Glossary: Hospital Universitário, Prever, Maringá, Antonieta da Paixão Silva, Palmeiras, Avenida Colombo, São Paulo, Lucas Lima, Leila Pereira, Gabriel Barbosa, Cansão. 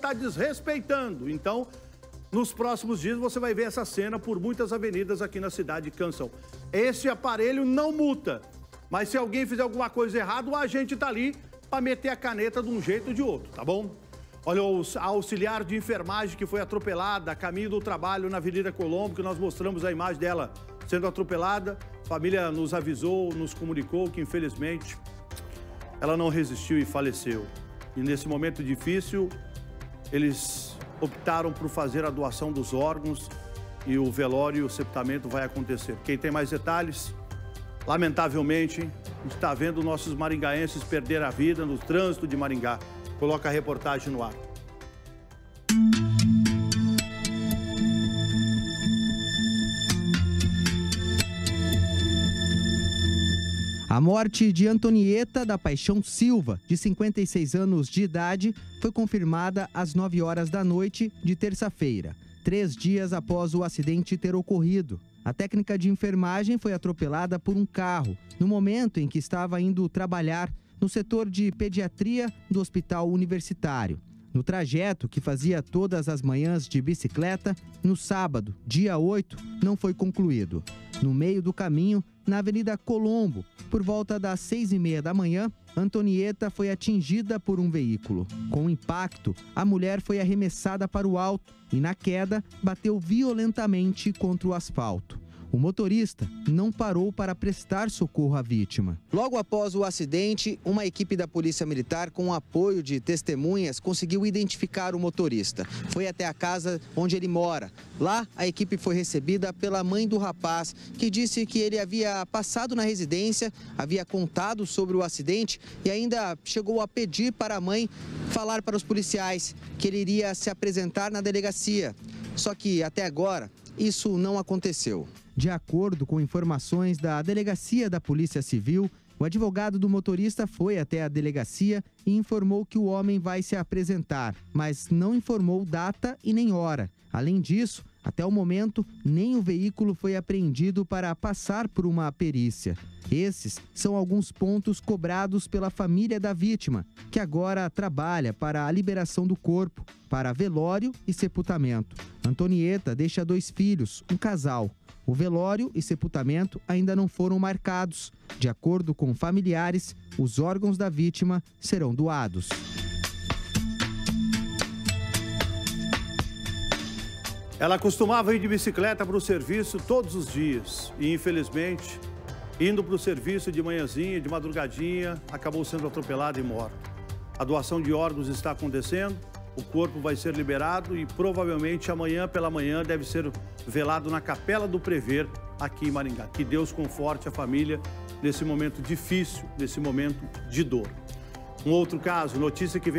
está desrespeitando. Então, nos próximos dias você vai ver essa cena por muitas avenidas aqui na cidade de Cansão. Esse aparelho não multa, mas se alguém fizer alguma coisa errada, o agente está ali para meter a caneta de um jeito ou de outro, tá bom? Olha, a auxiliar de enfermagem que foi atropelada a caminho do trabalho na Avenida Colombo, que nós mostramos a imagem dela sendo atropelada. A família nos avisou, nos comunicou que, infelizmente, ela não resistiu e faleceu. E nesse momento difícil, eles optaram por fazer a doação dos órgãos e o velório e o sepultamento vai acontecer. Quem tem mais detalhes, lamentavelmente, está vendo nossos maringaenses perder a vida no trânsito de Maringá. Coloca a reportagem no ar. A morte de Antonieta da Paixão Silva, de 56 anos de idade, foi confirmada às 9 horas da noite de terça-feira, 3 dias após o acidente ter ocorrido. A técnica de enfermagem foi atropelada por um carro no momento em que estava indo trabalhar no setor de pediatria do Hospital Universitário. No trajeto, que fazia todas as manhãs de bicicleta, no sábado, dia 8, não foi concluído. No meio do caminho, na Avenida Colombo, por volta das 6h30 da manhã, Antonieta foi atingida por um veículo. Com o impacto, a mulher foi arremessada para o alto e, na queda, bateu violentamente contra o asfalto. O motorista não parou para prestar socorro à vítima. Logo após o acidente, uma equipe da Polícia Militar, com o apoio de testemunhas, conseguiu identificar o motorista. Foi até a casa onde ele mora. Lá, a equipe foi recebida pela mãe do rapaz, que disse que ele havia passado na residência, havia contado sobre o acidente e ainda chegou a pedir para a mãe falar para os policiais que ele iria se apresentar na delegacia. Só que, até agora, isso não aconteceu. De acordo com informações da Delegacia da Polícia Civil, o advogado do motorista foi até a delegacia e informou que o homem vai se apresentar, mas não informou data e nem hora. Além disso, até o momento, nem o veículo foi apreendido para passar por uma perícia. Esses são alguns pontos cobrados pela família da vítima, que agora trabalha para a liberação do corpo, para velório e sepultamento. Antonieta deixa 2 filhos, um casal. O velório e sepultamento ainda não foram marcados. De acordo com familiares, os órgãos da vítima serão doados. Ela costumava ir de bicicleta para o serviço todos os dias. E, infelizmente, indo para o serviço de manhãzinha, de madrugadinha, acabou sendo atropelada e morta. A doação de órgãos está acontecendo. O corpo vai ser liberado e provavelmente amanhã pela manhã deve ser velado na capela do Prever aqui em Maringá. Que Deus conforte a família nesse momento difícil, nesse momento de dor. Um outro caso, notícia que vem...